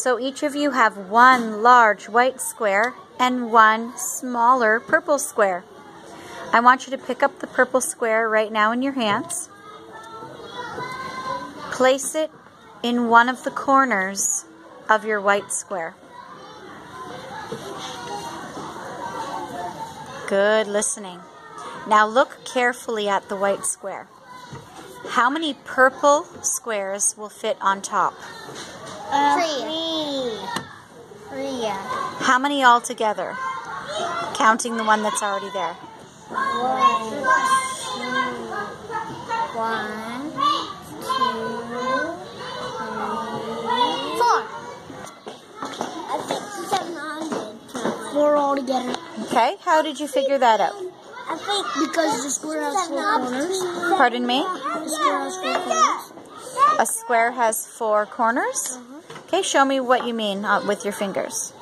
So each of you have one large white square and one smaller purple square. I want you to pick up the purple square right now in your hands. Place it in one of the corners of your white square. Good listening. Now look carefully at the white square. How many purple squares will fit on top? Three. How many altogether? Counting the one that's already there. One, two, three, four. Four altogether. Okay, how did you figure that out? I think because the square has four corners. Pardon me? The square has four corners. A square has four corners? Okay, show me what you mean with your fingers.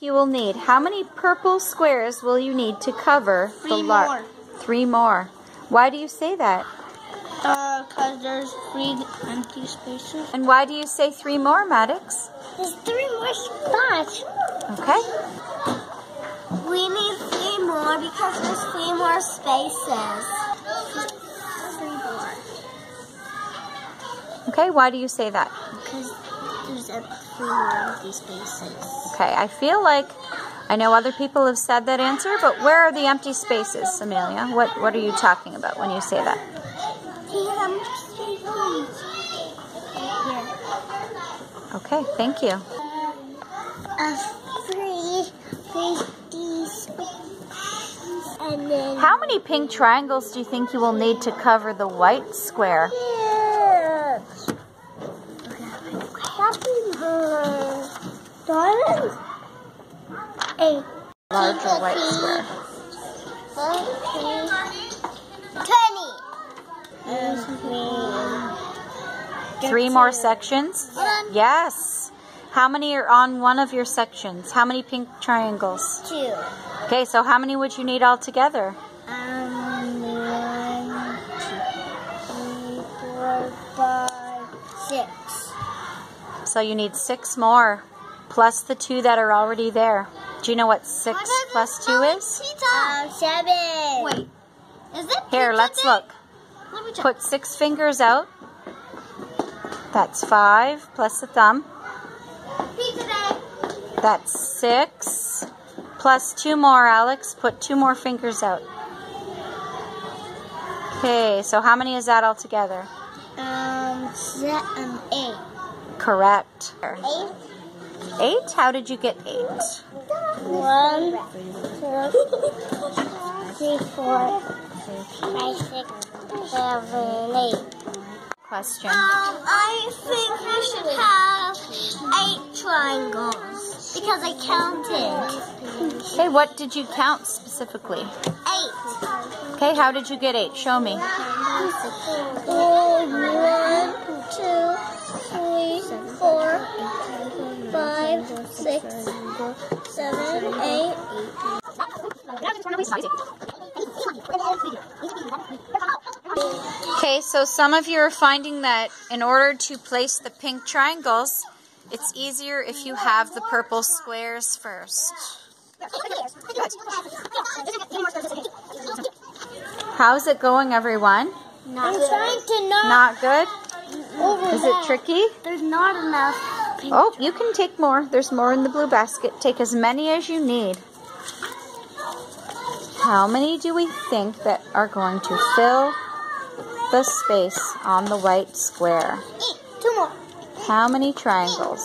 You will need, how many purple squares will you need to cover the large? Three more. Why do you say that? Because there's three empty spaces. And why do you say three more, Maddox? There's three more spots. Okay. We need three more because there's three more spaces. Three more. Okay, why do you say that? Because there's three more empty spaces. Okay, I feel like I know other people have said that answer, but where are the empty spaces, Amelia? What are you talking about when you say that? Okay, thank you. How many pink triangles do you think you will need to cover the white square? A larger white square. 20. Three more sections? Yes. How many are on one of your sections? How many pink triangles? Two. Okay, so how many would you need altogether? 1, 2, 3, 4, 5, 6. So you need 6 more, plus the 2 that are already there. Do you know what 6 plus 2 is? 7. Wait, is it? Here, let's look. Let me check. Put 6 fingers out. That's 5 plus the thumb. That's 6 plus 2 more, Alex. Put 2 more fingers out. Okay, so how many is that altogether? 8. Correct. 8? How did you get 8? 1, 2, 3, 4, 5, 6, 7, 8. Question. I think we should have 8 triangles because I counted. Okay, what did you count specifically? 8. Okay, how did you get 8? Show me. 1, 2, 3, 4, 5, 6, 7, 8. Okay, so some of you are finding that in order to place the pink triangles, it's easier if you have the purple squares first. How's it going, everyone? Not good? Is it tricky? There's not enough. Oh, you can take more. There's more in the blue basket. Take as many as you need. How many do we think that are going to fill the space on the white square? 2 more. How many triangles?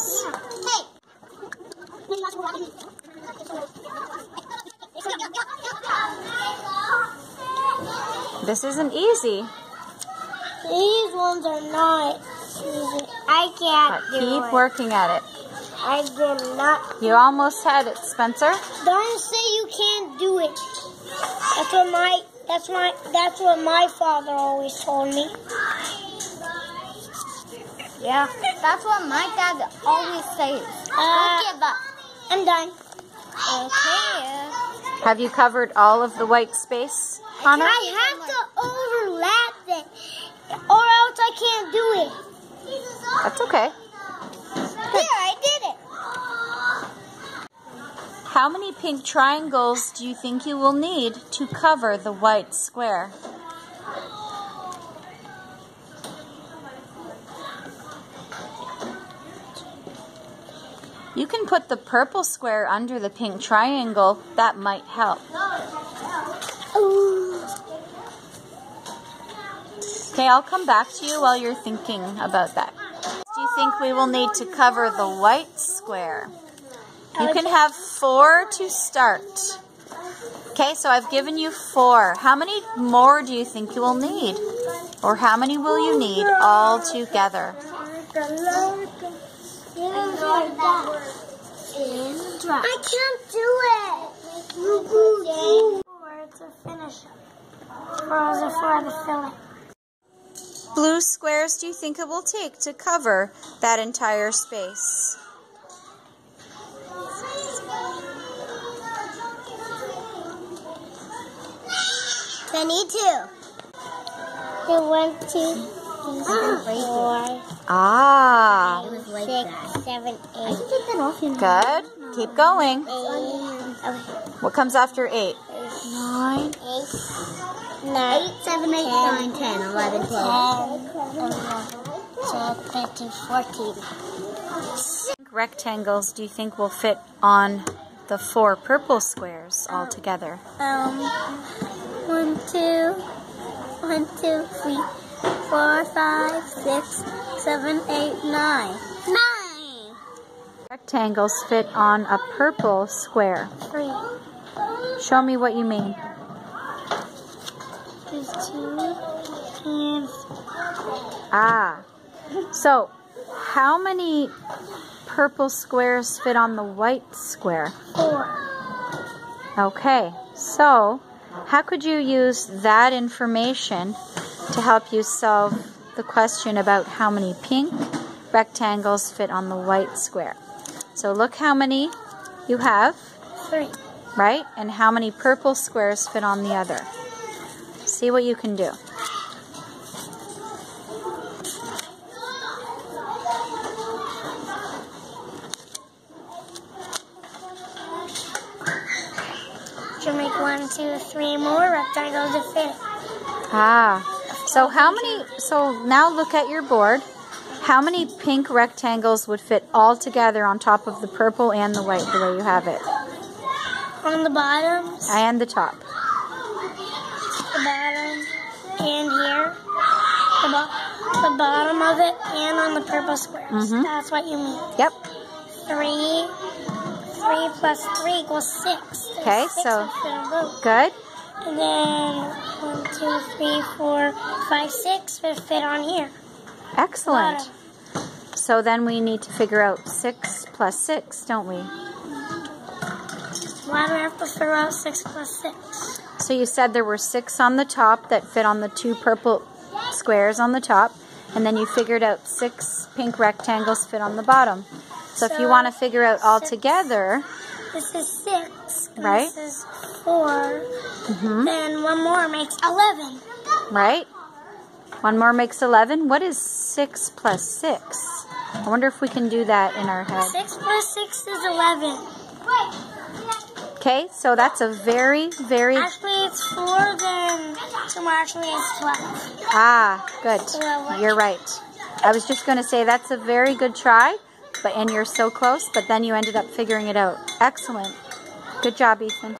8. This isn't easy. These ones are not. I can't do it. Keep working at it. I did not. You almost had it, Spencer. Don't say you can't do it. That's what my father always told me. Yeah. That's what my dad always says. Don't give up. I'm done. Okay. Have you covered all of the white space, Connor? I have to overlap it, or else I can't do it. That's okay. There, I did it. How many pink triangles do you think you will need to cover the white square? You can put the purple square under the pink triangle. That might help. Ooh. Okay, I'll come back to you while you're thinking about that. Do you think we will need to cover the white square? You can have 4 to start. Okay, so I've given you 4. How many more do you think you will need? Or how many will you need all together? I can't do it. Four to fill it. Blue squares do you think it will take to cover that entire space? I need 2. Okay, 1, 2, 3, 4. Ah. 5, 6, 7, 8. I can take that off. Good. Keep going. 8. Okay. What comes after 8? 9. 8, 7, 8, 9, 10, 11, 12, 13, 14. Rectangles do you think will fit on the 4 purple squares all together? 1, 2, 1, 2, 3, 4, 5, 6, 7, 8, 9. 9! Rectangles fit on a purple square. 3. Show me what you mean. There's 2 and... Ah. So, how many purple squares fit on the white square? 4. Okay, so... how could you use that information to help you solve the question about how many pink rectangles fit on the white square? So look how many you have. 3. Right? And how many purple squares fit on the other. See what you can do. To make 1, 2, 3 more rectangles to fit. Ah, so how many? So now look at your board. How many pink rectangles would fit all together on top of the purple and the white, the way you have it? On the bottom and the top. The bottom and here. The bottom of it and on the purple squares. Mm-hmm. That's what you mean. Yep. 3 plus 3 equals 6. There's okay, 6 so good. And then 1, 2, 3, 4, 5, 6 will fit on here. Excellent. So then we need to figure out 6 plus 6, don't we? Why do we have to figure out 6 plus 6? So you said there were 6 on the top that fit on the 2 purple squares on the top, and then you figured out 6 pink rectangles fit on the bottom. So if you want to figure out all together, this is 6, right? This is 4, then 1 more makes 11. Right? 1 more makes 11. What is 6 plus 6? I wonder if we can do that in our head. 6 plus 6 is 11. Okay, so that's a very, very... Actually, it's 4, then tomorrow actually it's 12. Ah, good. You're right. I was just going to say that's a very good try. And you're so close, but then you ended up figuring it out. Excellent. Good job, Ethan.